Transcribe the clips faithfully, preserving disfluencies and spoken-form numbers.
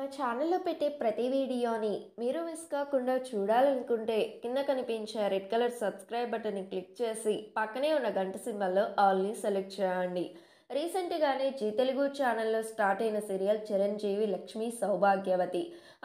మా ఛానల్లో పెట్టే ప్రతి వీడియోని మీరు మిస్ కాకుండా చూడాలనుకుంటే కింద కనిపించే రెడ్ కలర్ సబ్స్క్రైబ్ బటన్ని క్లిక్ చేసి పక్కనే ఉన్న గంట సింబల్లో ఆల్ని సెలెక్ట్ చేయండి. రీసెంట్గానే జీ తెలుగు ఛానల్లో స్టార్ట్ అయిన సీరియల్ చిరంజీవి లక్ష్మి సౌభాగ్యవతి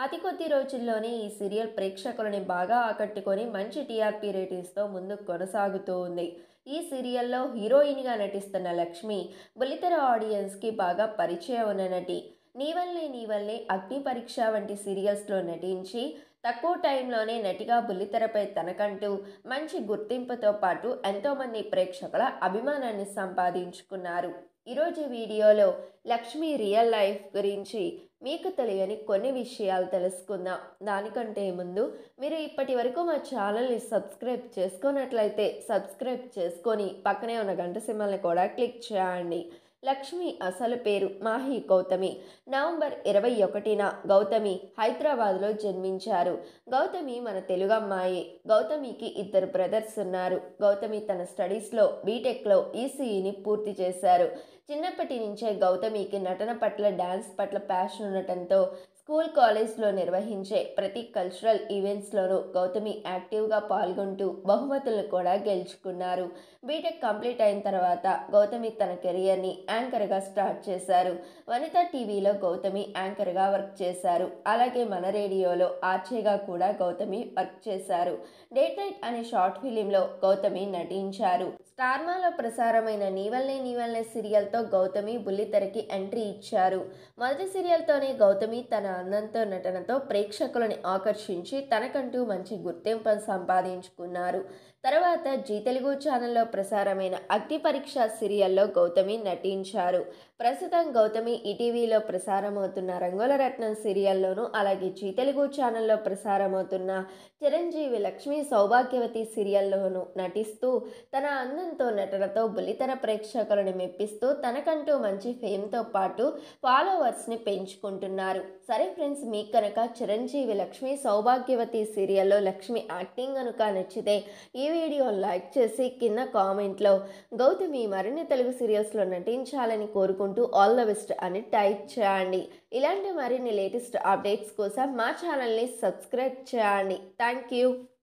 అతి కొద్ది రోజుల్లోనే ఈ సీరియల్ ప్రేక్షకులని బాగా ఆకట్టుకొని మంచి టీఆర్పీ రేటింగ్స్తో ముందుకు కొనసాగుతూ ఉంది. ఈ సీరియల్లో హీరోయిన్గా నటిస్తున్న లక్ష్మి బుల్లితెర ఆడియన్స్కి బాగా పరిచయం ఉన్న నటి. నీవల్లే నీవల్లే అగ్ని పరీక్ష వంటి సీరియల్స్లో నటించి తక్కువ టైంలోనే నటిగా బుల్లితెరపై తనకంటూ మంచి గుర్తింపుతో పాటు ఎంతోమంది ప్రేక్షకుల అభిమానాన్ని సంపాదించుకున్నారు. ఈరోజు వీడియోలో లక్ష్మి రియల్ లైఫ్ గురించి మీకు తెలియని కొన్ని విషయాలు తెలుసుకుందాం. దానికంటే ముందు మీరు ఇప్పటి వరకు మా ఛానల్ని సబ్స్క్రైబ్ చేసుకున్నట్లయితే సబ్స్క్రైబ్ చేసుకొని పక్కనే ఉన్న గంట సింబల్ని కూడా క్లిక్ చేయండి. లక్ష్మి అసలు పేరు మాహి గౌతమి. నవంబర్ ఇరవై ఒకటిన గౌతమి హైదరాబాద్లో జన్మించారు. గౌతమి మన తెలుగు అమ్మాయి. గౌతమికి ఇద్దరు బ్రదర్స్ ఉన్నారు. గౌతమి తన స్టడీస్లో బీటెక్లో ఈసీఈని పూర్తి చేశారు. చిన్నప్పటి నుంచే గౌతమికి నటన పట్ల, డ్యాన్స్ పట్ల ప్యాషన్ ఉండటంతో స్కూల్, కాలేజ్లో నిర్వహించే ప్రతి కల్చరల్ ఈవెంట్స్లోనూ గౌతమి యాక్టివ్గా పాల్గొంటూ బహుమతులను కూడా గెలుచుకున్నారు. బీటెక్ కంప్లీట్ అయిన తర్వాత గౌతమి తన కెరియర్ని యాంకర్గా స్టార్ట్ చేశారు. వనితా టీవీలో గౌతమి యాంకర్గా వర్క్ చేశారు. అలాగే మన రేడియోలో ఆర్చేగా కూడా గౌతమి వర్క్ చేశారు. డేట్ నైట్ అనే షార్ట్ ఫిలింలో గౌతమి నటించారు. స్టార్మాలో ప్రసారమైన నీవల్లే నీవల్లే సీరియల్తో గౌతమి బుల్లితెరకి ఎంట్రీ ఇచ్చారు. మొదటి సీరియల్తోనే గౌతమి తన అందంతో, నటనతో ప్రేక్షకులను ఆకర్షించి తనకంటూ మంచి గుర్తింపును సంపాదించుకున్నారు. తర్వాత జీ తెలుగు ఛానల్లో ప్రసారమైన అగ్ని పరీక్ష సీరియల్లో గౌతమి నటించారు. ప్రస్తుతం గౌతమి ఈటీవీలో ప్రసారమవుతున్న రంగుల రత్నం సీరియల్లోనూ, అలాగే జీ తెలుగు ఛానల్లో ప్రసారమవుతున్న చిరంజీవి లక్ష్మి సౌభాగ్యవతి సీరియల్లోనూ నటిస్తూ తన అందంతో, నటనతో బుల్లితెర ప్రేక్షకులను మెప్పిస్తూ తనకంటూ మంచి ఫేమ్తో పాటు ఫాలోవర్స్ని పెంచుకుంటున్నారు. సరే ఫ్రెండ్స్, మీకు కనుక చిరంజీవి లక్ష్మి సౌభాగ్యవతి సీరియల్లో లక్ష్మి యాక్టింగ్ కనుక నచ్చితే ఈ వీడియో లైక్ చేసి కింద కామెంట్లో గౌతమి మరిన్ని తెలుగు సీరియల్స్లో నటించాలని కోరుకుంటూ ఆల్ ద బెస్ట్ అని టైప్ చేయండి. ఇలాంటి మరిన్ని లేటెస్ట్ అప్డేట్స్ కోసం మా ఛానల్ని సబ్స్క్రైబ్ చేయండి. Thank you.